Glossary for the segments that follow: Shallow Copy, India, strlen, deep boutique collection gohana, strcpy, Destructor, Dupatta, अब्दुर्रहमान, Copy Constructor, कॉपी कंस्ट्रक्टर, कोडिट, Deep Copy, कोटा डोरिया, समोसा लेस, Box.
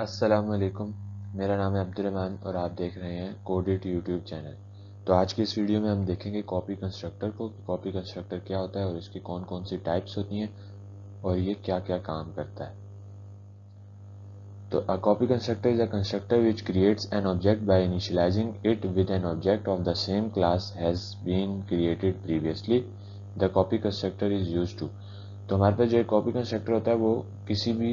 अस्सलामुअलैकुम, मेरा नाम है अब्दुर्रहमान और आप देख रहे हैं कोडिट यूट्यूब चैनल। तो आज की इस वीडियो में हम देखेंगे कॉपी कंस्ट्रक्टर को, कॉपी कंस्ट्रक्टर क्या होता है और इसकी कौन कौन सी टाइप्स होती हैं और ये क्या क्या काम करता है। तो a कॉपी कंस्ट्रक्टर is a constructor which creates an object by initialising it with an object of the same class has been created previously. The कॉपी कंस्ट्रक्टर is used to. तो हमारे पास जो कॉपी कंस्ट्रक्टर होता है वो किसी भी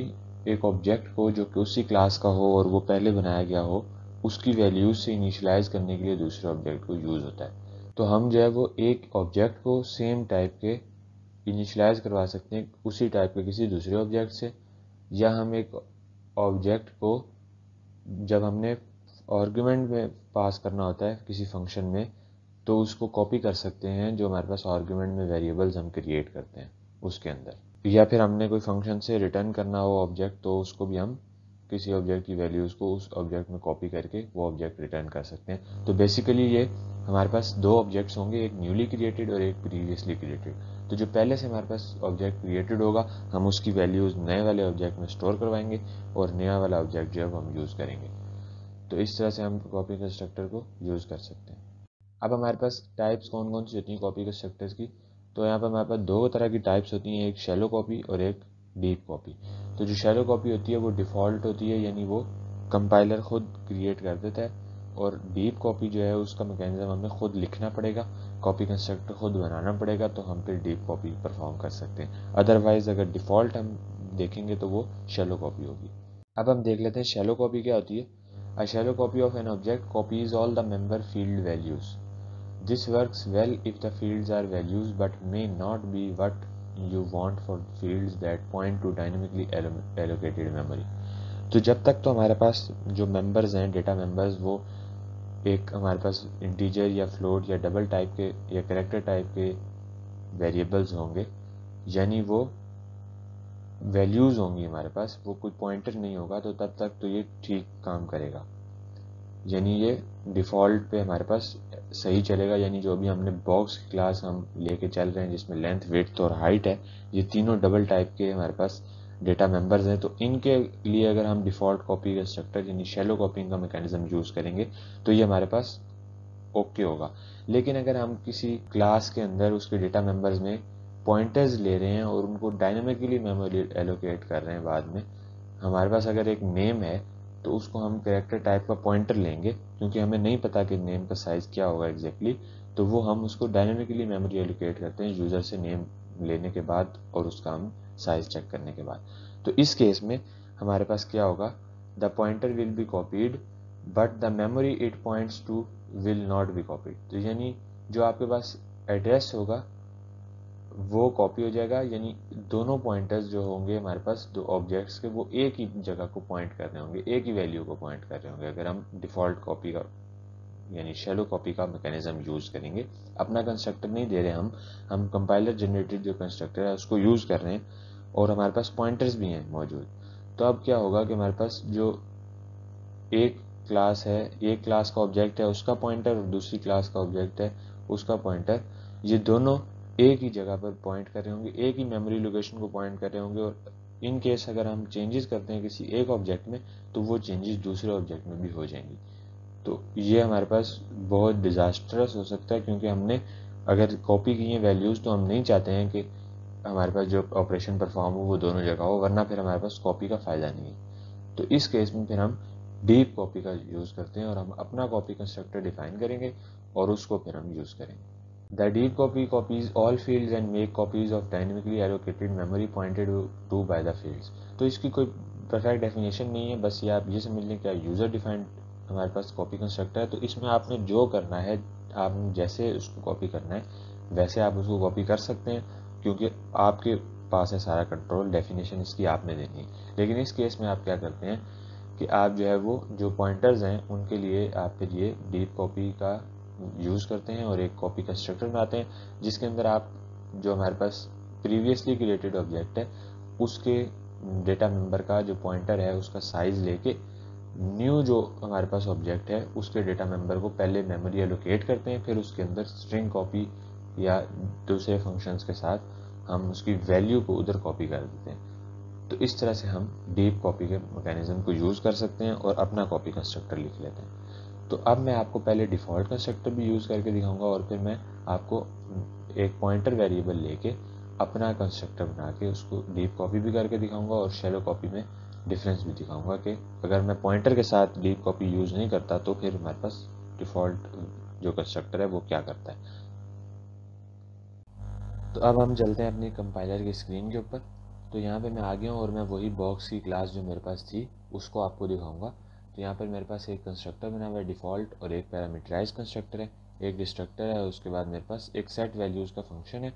एक object को जो कि उसी क्लास का हो और वो पहले बनाया गया हो उसकी वैल्यूज से इनिशियलाइज करने के लिए दूसरे ऑब्जेक्ट को यूज़ होता है। तो हम जो है वो एक ऑब्जेक्ट को सेम टाइप के इनिशियलाइज करवा सकते हैं उसी टाइप के किसी दूसरे ऑब्जेक्ट से, या हम एक ऑब्जेक्ट को जब हमने आर्गुमेंट में पास करना होता है किसी फंक्शन में तो उसको कॉपी कर सकते हैं जो हमारे पास आर्गुमेंट में वेरिएबल्स हम क्रिएट करते हैं उसके अंदर, या फिर हमने कोई फंक्शन से रिटर्न करना हो ऑब्जेक्ट तो उसको भी हम किसी ऑब्जेक्ट की वैल्यूज़ को उस ऑब्जेक्ट में कॉपी करके वो ऑब्जेक्ट रिटर्न कर सकते हैं। तो बेसिकली ये हमारे पास दो ऑब्जेक्ट्स होंगे, एक न्यूली क्रिएटेड और एक प्रीवियसली क्रिएटेड। तो जो पहले से हमारे पास ऑब्जेक्ट क्रिएटेड होगा हम उसकी वैल्यूज़ नए वाले ऑब्जेक्ट में स्टोर करवाएंगे और नया वाला ऑब्जेक्ट जो है वो हम यूज़ करेंगे। तो इस तरह से हम कॉपी कंस्ट्रक्टर को यूज़ कर सकते हैं। अब हमारे पास टाइप्स कौन कौन सी होती हैं कॉपी कंस्ट्रक्टर्स की, तो यहाँ पर हमारे पास दो तरह की टाइप्स होती हैं, एक शैलो कॉपी और एक डीप कॉपी। तो जो शैलो कॉपी होती है वो डिफ़ॉल्ट होती है, यानी वो कंपाइलर खुद क्रिएट कर देता है, और डीप कॉपी जो है उसका मैकेनिज्म हमें खुद लिखना पड़ेगा, कॉपी कंस्ट्रक्टर खुद बनाना पड़ेगा, तो हम फिर डीप कॉपी परफॉर्म कर सकते हैं। अदरवाइज़ अगर डिफ़ॉल्ट हम देखेंगे तो वो शैलो कॉपी होगी। अब हम देख लेते हैं शैलो कॉपी क्या होती है। A shallow copy of an object copies all the member field values. This works well if the fields are values but may not be what you want for fields that point to dynamically allocated memory। तो जब तक तो हमारे पास जो members हैं data members वो एक हमारे पास इंटीजर या फ्लोट या डबल टाइप के या कैरेक्टर टाइप के वेरिएबल्स होंगे, यानी वो वैल्यूज़ होंगी हमारे पास, वो कोई पॉइंटर नहीं होगा, तो तब तक तो ये ठीक काम करेगा, यानी ये डिफ़ॉल्ट पे हमारे पास सही चलेगा। यानी जो भी हमने बॉक्स की क्लास हम लेके चल रहे हैं जिसमें लेंथ विड्थ और हाइट है, ये तीनों डबल टाइप के हमारे पास डेटा मेंबर्स हैं, तो इनके लिए अगर हम डिफ़ॉल्ट कॉपी कंस्ट्रक्टर यानी शैलो कॉपिंग का मैकेनिज्म यूज़ करेंगे तो ये हमारे पास ओके होगा। लेकिन अगर हम किसी क्लास के अंदर उसके डेटा मेंबर्स में पॉइंटर्स ले रहे हैं और उनको डायनामिकली मेमोरी एलोकेट कर रहे हैं, बाद में हमारे पास अगर एक नेम है तो उसको हम कैरेक्टर टाइप का पॉइंटर लेंगे क्योंकि हमें नहीं पता कि नेम का साइज़ क्या होगा एग्जैक्टली, तो वो हम उसको डायनामिकली मेमोरी एलोकेट करते हैं यूज़र से नेम लेने के बाद और उसका हम साइज़ चेक करने के बाद। तो इस केस में हमारे पास क्या होगा, the pointer will be copied but the memory it points to will not be copied. तो यानी जो आपके पास एड्रेस होगा वो कॉपी हो जाएगा, यानी दोनों पॉइंटर्स जो होंगे हमारे पास दो ऑब्जेक्ट्स के वो एक ही जगह को पॉइंट कर रहे होंगे, एक ही वैल्यू को पॉइंट कर रहे होंगे अगर हम डिफ़ॉल्ट कॉपी का यानी शैलो कॉपी का मैकेनिज्म यूज़ करेंगे। अपना कंस्ट्रक्टर नहीं दे रहे हम कंपाइलर जनरेटेड जो कंस्ट्रक्टर है उसको यूज़ कर रहे हैं और हमारे पास पॉइंटर्स भी हैं मौजूद। तो अब क्या होगा कि हमारे पास जो एक क्लास है, एक क्लास का ऑब्जेक्ट है उसका पॉइंटर और दूसरी क्लास का ऑब्जेक्ट है उसका पॉइंटर, ये दोनों एक ही जगह पर पॉइंट कर रहे होंगे, एक ही मेमोरी लोकेशन को पॉइंट कर रहे होंगे, और इन केस अगर हम चेंजेस करते हैं किसी एक ऑब्जेक्ट में तो वो चेंजेस दूसरे ऑब्जेक्ट में भी हो जाएंगी। तो ये हमारे पास बहुत डिज़ास्टरस हो सकता है क्योंकि हमने अगर कॉपी की है वैल्यूज़ तो हम नहीं चाहते हैं कि हमारे पास जो ऑपरेशन परफॉर्म हो वो दोनों जगह हो, वरना फिर हमारे पास कॉपी का फ़ायदा नहीं है। तो इस केस में फिर हम डीप कॉपी का यूज़ करते हैं और हम अपना कॉपी कंस्ट्रक्टर डिफ़ाइन करेंगे और उसको फिर हम यूज़ करेंगे। The deep copy copies all fields and make copies of dynamically allocated memory pointed to by the fields। तो इसकी कोई परफेक्ट डेफिनेशन नहीं है, बस ये आप ये समझ लें कि यूज़र डिफाइंड हमारे पास कॉपी कंस्ट्रक्टर है, तो इसमें आपने जो करना है आप जैसे उसको कॉपी करना है वैसे आप उसको कॉपी कर सकते हैं क्योंकि आपके पास है सारा कंट्रोल, डेफिनेशन इसकी आपने देनी है। लेकिन इस केस में आप क्या करते हैं कि आप जो है वो जो पॉइंटर्स हैं उनके लिए आपके लिए डीप कॉपी का यूज़ करते हैं और एक कॉपी कंस्ट्रक्टर बनाते हैं जिसके अंदर आप जो हमारे पास प्रीवियसली क्रिएटेड ऑब्जेक्ट है उसके डेटा मेंबर का जो पॉइंटर है उसका साइज़ लेके न्यू जो हमारे पास ऑब्जेक्ट है उसके डेटा मेंबर को पहले मेमोरी एलोकेट करते हैं, फिर उसके अंदर स्ट्रिंग कॉपी या दूसरे फंक्शंस के साथ हम उसकी वैल्यू को उधर कॉपी कर देते हैं। तो इस तरह से हम डीप कॉपी के मैकेनिज्म को यूज़ कर सकते हैं और अपना कॉपी कंस्ट्रक्टर लिख लेते हैं। तो अब मैं आपको पहले डिफ़ॉल्ट कंस्ट्रक्टर भी यूज़ करके दिखाऊंगा और फिर मैं आपको एक पॉइंटर वेरिएबल लेके अपना कंस्ट्रक्टर बना के उसको डीप कॉपी भी करके दिखाऊंगा और शैलो कॉपी में डिफरेंस भी दिखाऊंगा कि अगर मैं पॉइंटर के साथ डीप कॉपी यूज़ नहीं करता तो फिर हमारे पास डिफ़ॉल्ट जो कंस्ट्रक्टर है वो क्या करता है। तो अब हम चलते हैं अपनी कंपाइलर की स्क्रीन के ऊपर। तो यहाँ पे मैं आ गया हूँ और मैं वही बॉक्स की क्लास जो मेरे पास थी उसको आपको दिखाऊंगा। तो यहाँ पर मेरे पास एक कंस्ट्रक्टर बना हुआ है डिफ़ॉल्ट और एक पैरामीटराइज कंस्ट्रक्टर है, एक डिस्ट्रक्टर है, उसके बाद मेरे पास एक सेट वैल्यूज़ का फंक्शन है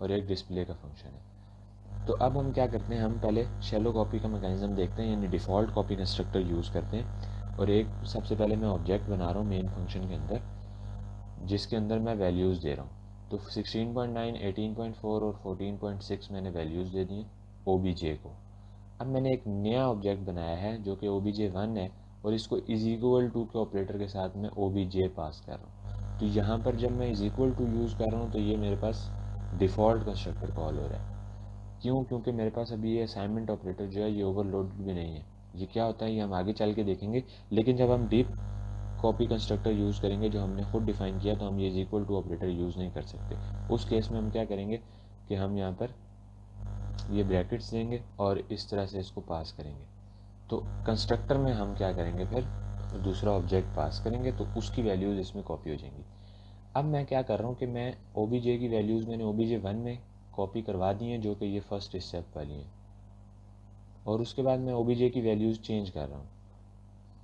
और एक डिस्प्ले का फंक्शन है। तो अब हम क्या करते हैं, हम पहले शैलो कॉपी का मैकेनिज्म देखते हैं यानी डिफ़ॉल्ट कॉपी कंस्ट्रक्टर यूज़ करते हैं। और एक सबसे पहले मैं ऑब्जेक्ट बना रहा हूँ मेन फंक्शन के अंदर जिसके अंदर मैं वैल्यूज़ दे रहा हूँ। तो 16.9, 18.4 और 14.6 मैंने वैल्यूज़ दे दी हैं OBJ को। अब मैंने एक नया ऑब्जेक्ट बनाया है जो कि OBJ1 है और इसको इज इक्वल टू के ऑपरेटर के साथ में OBJ पास कर रहा हूँ। तो यहाँ पर जब मैं इज इक्वल टू यूज़ कर रहा हूँ तो ये मेरे पास डिफ़ॉल्ट कंस्ट्रक्टर कॉल हो रहा है। क्यों? क्योंकि मेरे पास अभी ये असाइनमेंट ऑपरेटर जो है ये ओवरलोड भी नहीं है। ये क्या होता है ये हम आगे चल के देखेंगे, लेकिन जब हम डीप कॉपी कंस्ट्रक्टर यूज़ करेंगे जो हमने खुद डिफाइन किया तो हम ये इक्वल टू ऑपरेटर यूज़ नहीं कर सकते। उस केस में हम क्या करेंगे कि हम यहाँ पर ये ब्रैकेट्स देंगे और इस तरह से इसको पास करेंगे। तो कंस्ट्रक्टर में हम क्या करेंगे फिर दूसरा ऑब्जेक्ट पास करेंगे तो उसकी वैल्यूज़ इसमें कॉपी हो जाएंगी। अब मैं क्या कर रहा हूँ कि मैं OBJ की वैल्यूज़ मैंने OBJ1 में कॉपी करवा दी हैं जो कि ये फर्स्ट स्टेप वाली हैं और उसके बाद मैं OBJ की वैल्यूज़ चेंज कर रहा हूँ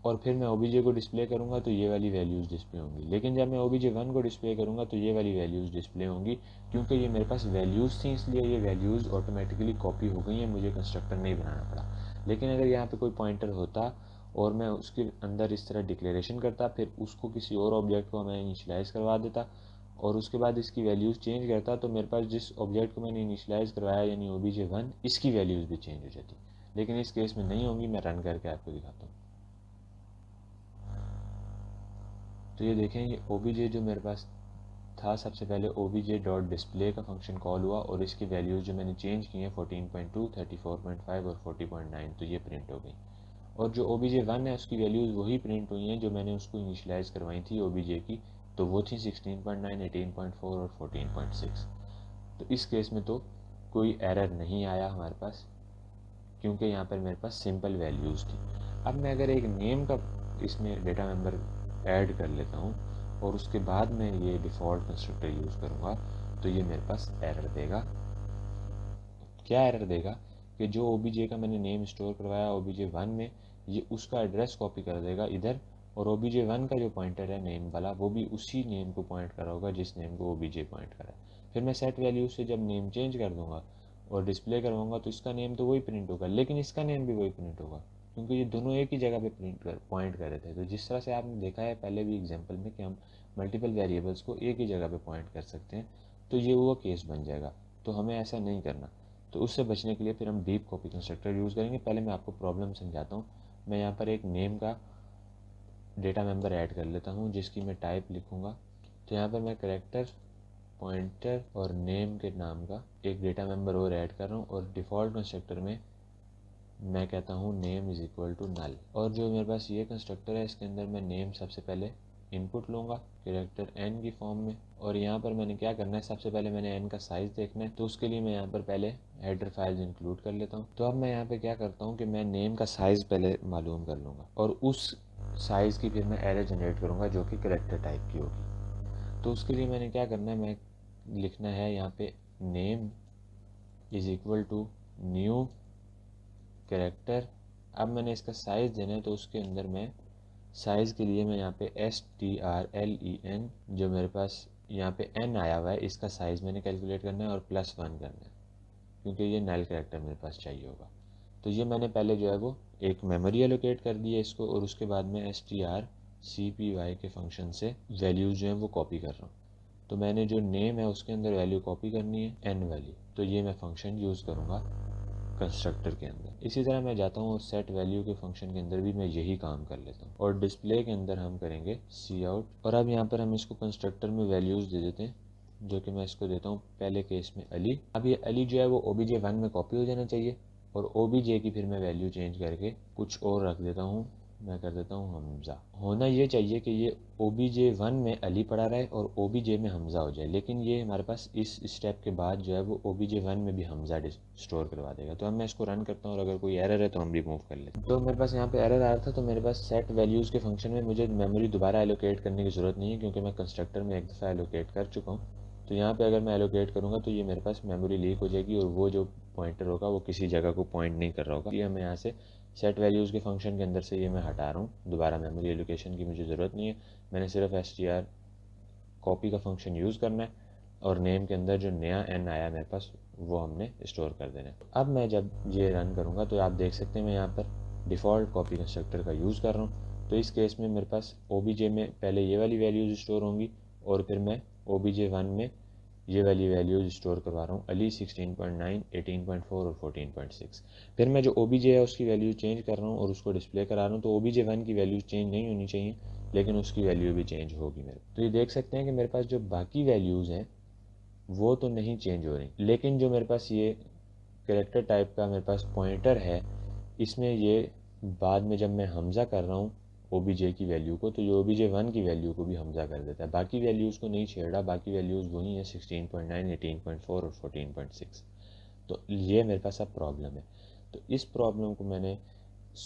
और फिर मैं OBJ को डिस्प्ले करूँगा तो ये वाली वैल्यूज़ डिस्प्ले होंगी। लेकिन जब मैं OBJ1 को डिस्प्ले करूँगा तो ये वाली वैल्यूज़ डिस्प्ले होंगी क्योंकि ये मेरे पास वैल्यूज़ थी इसलिए ये वैल्यूज़ ऑटोमेटिकली कॉपी हो गई हैं, मुझे कंस्ट्रक्टर नहीं बनाना पड़ा। लेकिन अगर यहाँ पे कोई पॉइंटर होता और मैं उसके अंदर इस तरह डिक्लेरेशन करता फिर उसको किसी और ऑब्जेक्ट को मैं इनिशलाइज़ करवा देता और उसके बाद इसकी वैल्यूज़ चेंज करता तो मेरे पास जिस ऑब्जेक्ट को मैंने इनिशलाइज़ करवाया यानी OBJ1 इसकी वैल्यूज़ भी चेंज हो जाती। लेकिन इस केस में नहीं होंगी, मैं रन करके आपको दिखाता हूँ। तो ये देखें ये OBJ जो मेरे पास था सबसे पहले OBJ.display का फंक्शन कॉल हुआ और इसकी वैल्यूज़ जो मैंने चेंज की हैं 14.2, 34.5 और 40.9 तो ये प्रिंट हो गई। और जो OBJ1 है उसकी वैल्यूज़ वही प्रिंट हुई हैं जो मैंने उसको इनिशलाइज़ करवाई थी OBJ की, तो वो थी 16.9, 18.4 और 14.6। तो इस केस में तो कोई एरर नहीं आया हमारे पास क्योंकि यहाँ पर मेरे पास सिंपल वैल्यूज़ थी। अब मैं अगर एक नेम का इसमें डेटा मेम्बर ऐड कर लेता हूँ और उसके बाद मैं ये डिफ़ॉल्ट कंस्ट्रक्टर यूज़ करूँगा तो ये मेरे पास एरर देगा। क्या एरर देगा कि जो OBJ का मैंने नेम स्टोर करवाया OBJ1 में ये उसका एड्रेस कॉपी कर देगा इधर और OBJ1 का जो पॉइंटर है नेम वाला वो भी उसी नेम को पॉइंट कर रहा होगा जिस नेम को OBJ पॉइंट करा। फिर मैं सेट वैल्यू से जब नेम चेंज कर दूँगा और डिस्प्ले करवाऊँगा तो इसका नेम तो वही प्रिंट होगा लेकिन इसका नेम भी वही प्रिंट होगा क्योंकि ये दोनों एक ही जगह पे पॉइंट कर रहे थे। तो जिस तरह से आपने देखा है पहले भी एग्जांपल में कि हम मल्टीपल वेरिएबल्स को एक ही जगह पे पॉइंट कर सकते हैं तो ये वो केस बन जाएगा। तो हमें ऐसा नहीं करना, तो उससे बचने के लिए फिर हम डीप कॉपी कंस्ट्रक्टर यूज़ करेंगे। पहले मैं आपको प्रॉब्लम समझाता हूँ। मैं यहाँ पर एक नेम का डेटा मेम्बर ऐड कर लेता हूँ जिसकी मैं टाइप लिखूँगा। तो यहाँ पर मैं कैरेक्टर पॉइंटर और नेम के नाम का एक डेटा मेम्बर और ऐड कर रहा हूँ और डिफ़ॉल्ट कंस्ट्रक्टर में मैं कहता हूँ name is equal to null. और जो मेरे पास ये कंस्ट्रक्टर है इसके अंदर मैं नेम सबसे पहले इनपुट लूँगा कैरेक्टर n की फॉर्म में और यहाँ पर मैंने क्या करना है सबसे पहले मैंने n का साइज़ देखना है। तो उसके लिए मैं यहाँ पर पहले हेडर फाइल्स इंक्लूड कर लेता हूँ। तो अब मैं यहाँ पे क्या करता हूँ कि मैं नेम का साइज़ पहले मालूम कर लूँगा और उस साइज़ की फिर मैं एरे जनरेट करूँगा जो कि कैरेक्टर टाइप की होगी। तो उसके लिए मैंने क्या करना है, मैं लिखना है यहाँ पर name is equal to new character. अब मैंने इसका साइज़ देना है तो उसके अंदर मैं साइज़ के लिए मैं यहाँ पे strlen जो मेरे पास यहाँ पे n आया हुआ है इसका साइज़ मैंने कैलकुलेट करना है और +1 करना है क्योंकि ये नल कैरेक्टर मेरे पास चाहिए होगा। तो ये मैंने पहले जो है वो एक मेमोरी एलोकेट कर दी है इसको और उसके बाद मैं strcpy के फंक्शन से वैल्यूज़ जो है वो कॉपी कर रहा हूँ। तो मैंने जो नेम है उसके अंदर वैल्यू कॉपी करनी है n वाली, तो ये मैं फंक्शन यूज़ करूँगा कंस्ट्रक्टर के अंदर। इसी तरह मैं जाता हूँ और सेट वैल्यू के फंक्शन के अंदर भी मैं यही काम कर लेता हूँ और डिस्प्ले के अंदर हम करेंगे सी आउट। और अब यहाँ पर हम इसको कंस्ट्रक्टर में वैल्यूज़ दे देते हैं जो कि मैं इसको देता हूँ पहले केस में अली। अब ये अली जो है वो OBJ1 में कॉपी हो जाना चाहिए और ओबीजे की फिर मैं वैल्यू चेंज करके कुछ और रख देता हूँ, मैं कर देता हूँ हमज़ा। होना ये चाहिए कि ये OBJ1 में अली पड़ा रहे और OBJ में हमज़ा हो जाए, लेकिन ये हमारे पास इस स्टेप के बाद जो है वो OBJ1 में भी हमज़ा स्टोर करवा देगा। तो अब मैं इसको रन करता हूँ और अगर कोई एरर है तो हम रिमूव कर लेते हैं। तो मेरे पास यहाँ पे एरर आ रहा था, तो मेरे पास सेट वैल्यूज़ के फंक्शन में मुझे मेमोरी दोबारा एलोकेट करने की ज़रूरत नहीं है क्योंकि मैं कंस्ट्रक्टर में एक दफ़ा एलोकेट कर चुका हूँ। तो यहाँ पे अगर मैं एलोकेट करूँगा तो ये मेरे पास मेमोरी लीक हो जाएगी और वो जो पॉइंटर होगा वो किसी जगह को पॉइंट नहीं कर रहा होगा। ये मैं यहाँ से सेट वैल्यूज़ के फंक्शन के अंदर से ये मैं हटा रहा हूँ, दोबारा मेमोरी एलोकेशन की मुझे ज़रूरत नहीं है। मैंने सिर्फ str कॉपी का फंक्शन यूज़ करना है और नेम के अंदर जो नया n आया मेरे पास वो हमने स्टोर कर देना है। अब मैं जब ये रन करूँगा तो आप देख सकते हैं मैं यहाँ पर डिफ़ॉल्ट कॉपी कंस्ट्रक्टर का यूज़ कर रहा हूँ। तो इस केस में मेरे पास OBJ में पहले ये वाली वैल्यूज़ स्टोर होंगी और फिर मैं OBJ1 में ये वाली वैल्यूज़ स्टोर करवा रहा हूँ, अली 16.9, 18.4 और 14.6। फिर मैं जो OBJ है उसकी वैल्यू चेंज कर रहा हूँ और उसको डिस्प्ले करा रहा हूँ। तो OBJ1 की वैल्यू चेंज नहीं होनी चाहिए लेकिन उसकी वैल्यू भी चेंज होगी मेरे। तो ये देख सकते हैं कि मेरे पास जो बाकी वैल्यूज़ हैं वो तो नहीं चेंज हो रही, लेकिन जो मेरे पास ये कैरेक्टर टाइप का मेरे पास पॉइंटर है इसमें ये बाद में जब मैं हमज़ा कर रहा हूँ OBJ की वैल्यू को, तो ये OBJ1 की वैल्यू को भी हमज़ा कर देता है। बाकी वैल्यूज़ को नहीं छेड़ा, बाकी वैल्यूज़ वही हैं 16.9, 18.4 और 14.6। तो ये मेरे पास अब प्रॉब्लम है। तो इस प्रॉब्लम को मैंने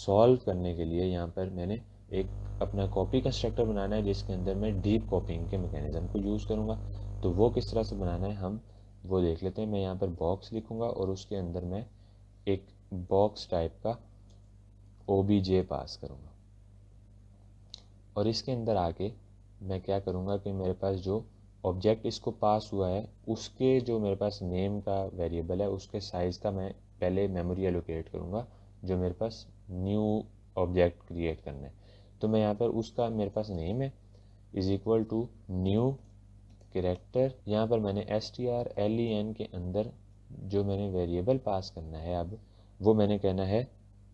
सॉल्व करने के लिए यहाँ पर मैंने एक अपना कॉपी कंस्ट्रक्टर बनाना है जिसके अंदर मैं डीप कॉपिंग के मैकेनिज़म को यूज़ करूँगा। तो वो किस तरह से बनाना है हम वो देख लेते हैं। मैं यहाँ पर बॉक्स लिखूँगा और उसके अंदर मैं एक बॉक्स टाइप का OBJ पास करूँगा और इसके अंदर आके मैं क्या करूँगा कि मेरे पास जो ऑब्जेक्ट इसको पास हुआ है उसके जो मेरे पास नेम का वेरिएबल है उसके साइज़ का मैं पहले मेमोरी एलोकेट करूँगा जो मेरे पास न्यू ऑब्जेक्ट क्रिएट करना है। तो मैं यहाँ पर उसका मेरे पास नेम है is equal to new character, यहाँ पर मैंने strlen के अंदर जो मैंने वेरिएबल पास करना है अब वो मैंने कहना है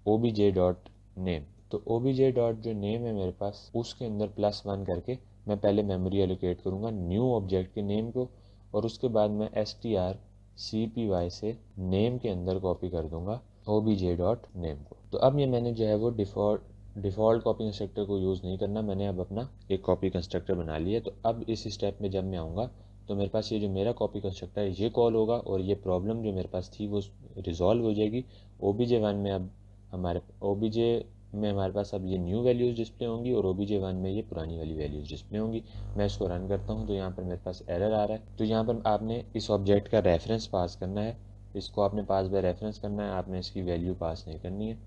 obj.name। तो obj डॉट जो नेम है मेरे पास उसके अंदर +1 करके मैं पहले मेमोरी एलोकेट करूँगा न्यू ऑब्जेक्ट के नेम को और उसके बाद मैं strcpy से नेम के अंदर कॉपी कर दूँगा obj डॉट नेम को। तो अब ये मैंने जो है वो डिफ़ॉल्ट कॉपी कंस्ट्रक्टर को यूज़ नहीं करना, मैंने अब अपना एक कॉपी कंस्ट्रक्टर बना लिया। तो अब इस स्टेप में जब मैं आऊँगा तो मेरे पास ये जो मेरा कॉपी कंस्ट्रक्टर है ये कॉल होगा और ये प्रॉब्लम जो मेरे पास थी वो रिजॉल्व हो जाएगी। OBJ1 में अब हमारे हमारे पास अब ये न्यू वैल्यूज़ डिस्प्ले होंगी और OBJ1 में ये पुरानी वाली वैल्यूज़ डिस्प्ले होंगी। मैं इसको रन करता हूँ तो यहाँ पर मेरे पास एरर आ रहा है। तो यहाँ पर आपने इस ऑब्जेक्ट का रेफरेंस पास करना है, इसको आपने पास बाय रेफरेंस करना है, आपने इसकी वैल्यू पास नहीं करनी है।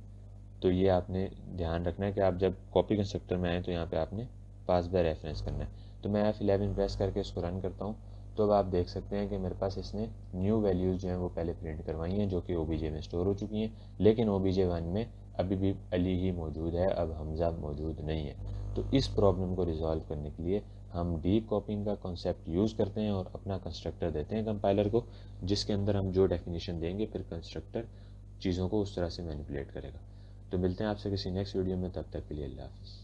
तो ये आपने ध्यान रखना है कि आप जब कॉपी कंस्ट्रक्टर में आएँ तो यहाँ पर आपने पास बाय रेफरेंस करना है। तो मैं F11 प्रेस करके इसको रन करता हूँ तो अब आप देख सकते हैं कि मेरे पास इसने न्यू वैल्यूज़ जो हैं वो पहले प्रिंट करवाई हैं जो कि OBJ में स्टोर हो चुकी हैं, लेकिन OBJ1 में अभी भी अली ही मौजूद है, अब हमज़ा मौजूद नहीं है। तो इस प्रॉब्लम को रिजॉल्व करने के लिए हम डीप कॉपिंग का कॉन्सेप्ट यूज़ करते हैं और अपना कंस्ट्रक्टर देते हैं कंपाइलर को, जिसके अंदर हम जो डेफिनेशन देंगे फिर कंस्ट्रक्टर चीज़ों को उस तरह से मैनिपुलेट करेगा। तो मिलते हैं आपसे किसी नेक्स्ट वीडियो में, तब तक के लिए अल्लाह हाफ़िज़।